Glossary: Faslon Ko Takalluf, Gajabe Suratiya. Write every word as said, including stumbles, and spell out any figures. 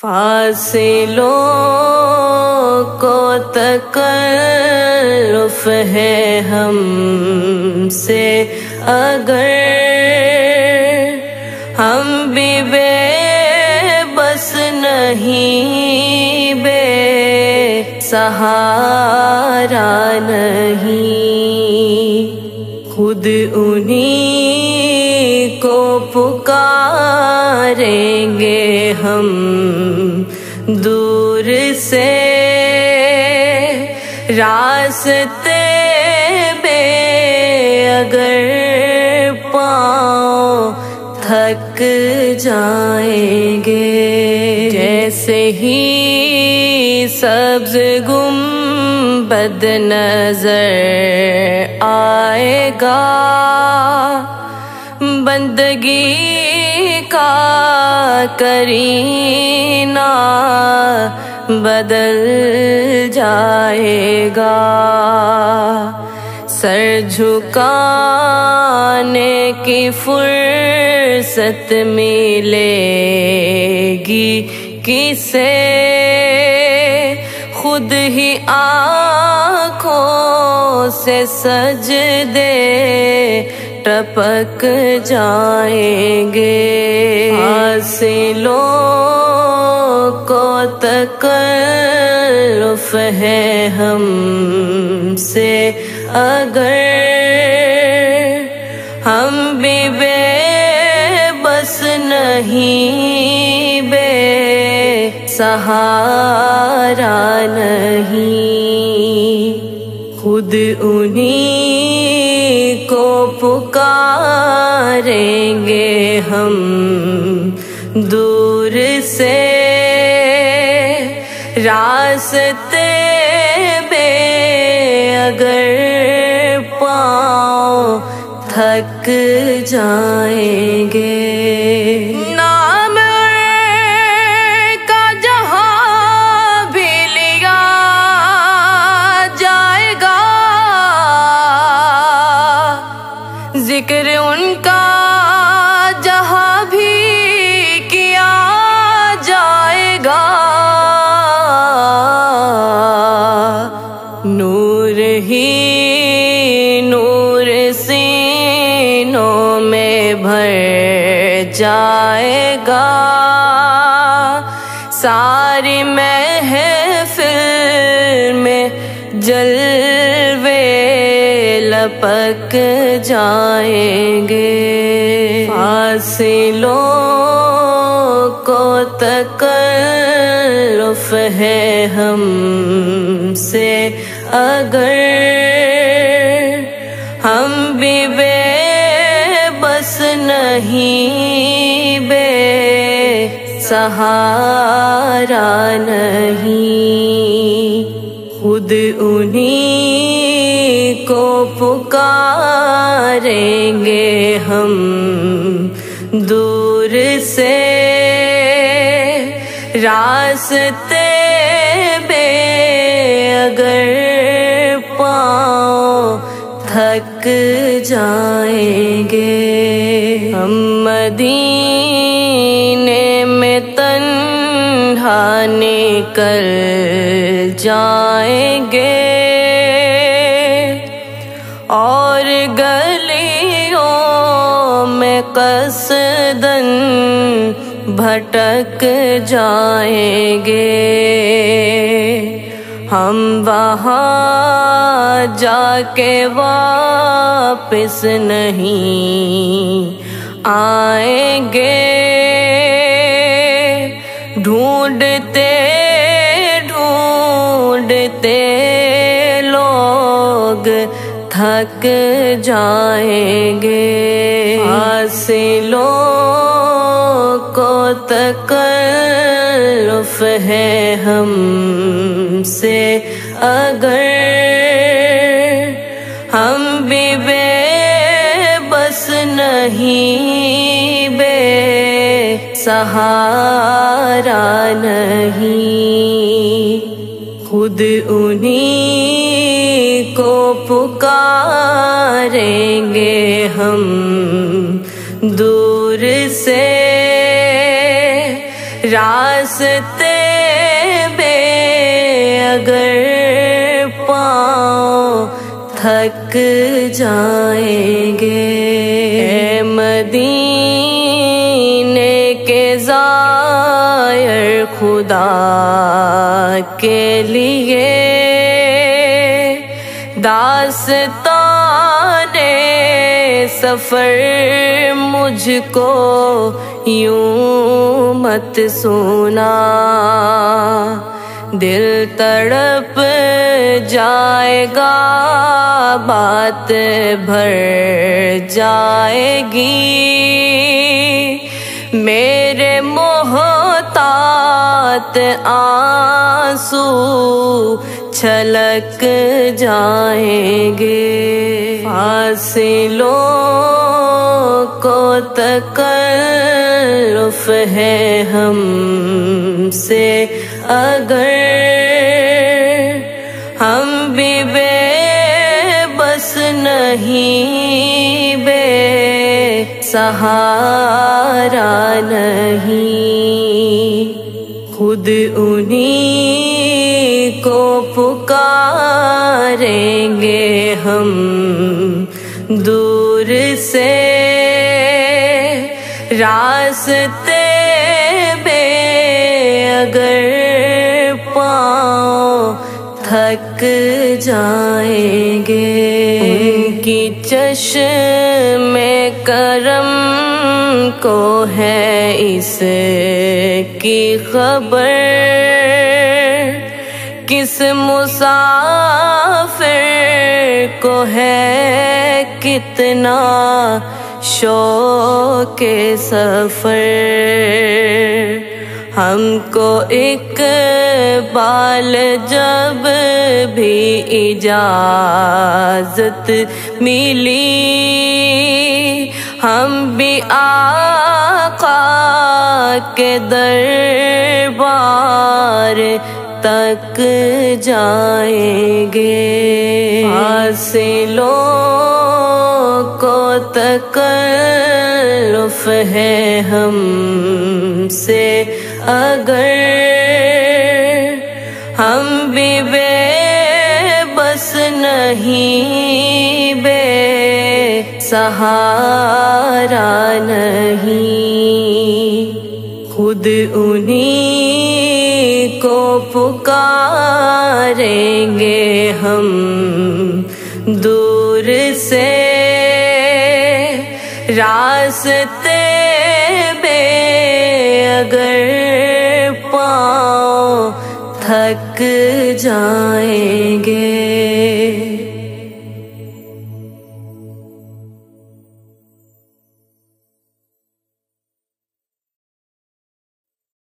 फासलों को तकल्लुफ है हमसे अगर हम भी बेबस नहीं बेसहारा नहीं, खुद उन्हीं को पुकारेंगे हम दूर से, रास्ते बे अगर पाँव थक जाएंगे। जैसे ही सब्ज गुंबद नजर आएगा बंदगी का करीना बदल जाएगा, सर झुकाने की फुर्सत मिलेगी किसे, खुद ही आँखों से सजदे टपक जाएंगे। फासलों को तकल्लुफ है हमसे अगर हम भी बेबस नहीं बेसहारा नहीं, खुद उन्हीं को पुकारेंगे हम दूर से, रास्ते बे अगर पाँव थक जाएंगे। जिक्र उनका जहाँ भी किया जाएगा, नूर ही नूर सीनों में भर जाएगा, सारी महफिल में जलवे लपक जाएंगे। फासलों को तकल्लुफ है हमसे अगर हम भी बेबस नहीं बेसहारा नहीं, खुद उन्हीं को पुकारेंगे हम दूर से, रास्ते बे अगर पाँव थक जाएंगे। हम मदीने में तन्हा निकल जाएंगे और गलियों में कसदन भटक जाएंगे। हम वहाँ जाके वापस नहीं आएंगे, ढूंढते ढूंढते लोग थक जाएंगे। फासलों को तकल्लुफ है हमसे अगर हम भी बेबस नहीं बेसहारा नहीं, खुद उन्हीं को पुकारेंगे हम दूर से। रास्ते बे अगर पाँव थक जाएंगे, ऐ मदीने के ज़ायर खुदा के लिए दास्ताने सफ़र मुझको यूं मत सुना। दिल तड़प जाएगा, बात भर जाएगी, मेरे मोहतात आंसू छलक जाएंगे। फासलों को तकल्लुफ है हमसे अगर, हम भी बेबस नहीं बेसहारा नहीं, खुद उन्हीं को पुकारेंगे हम दूर से। रास्ते में अगर पाँव थक जाएंगे, उनकी चश्मे करम को है इसकी खबर, किस मुसाफिर को है कितना शौक़े सफ़र। हमको इकबाल जब भी इजाज़त मिली, हम भी आका के दरबार तक जाएंगे। फासलों को तकल्लुफ है हमसे अगर, हम भी बेबस नहीं बेसहारा नहीं, खुद उन्हीं को पुकारेंगे हम दूर से। रास्ते में अगर पाँव थक जाएंगे।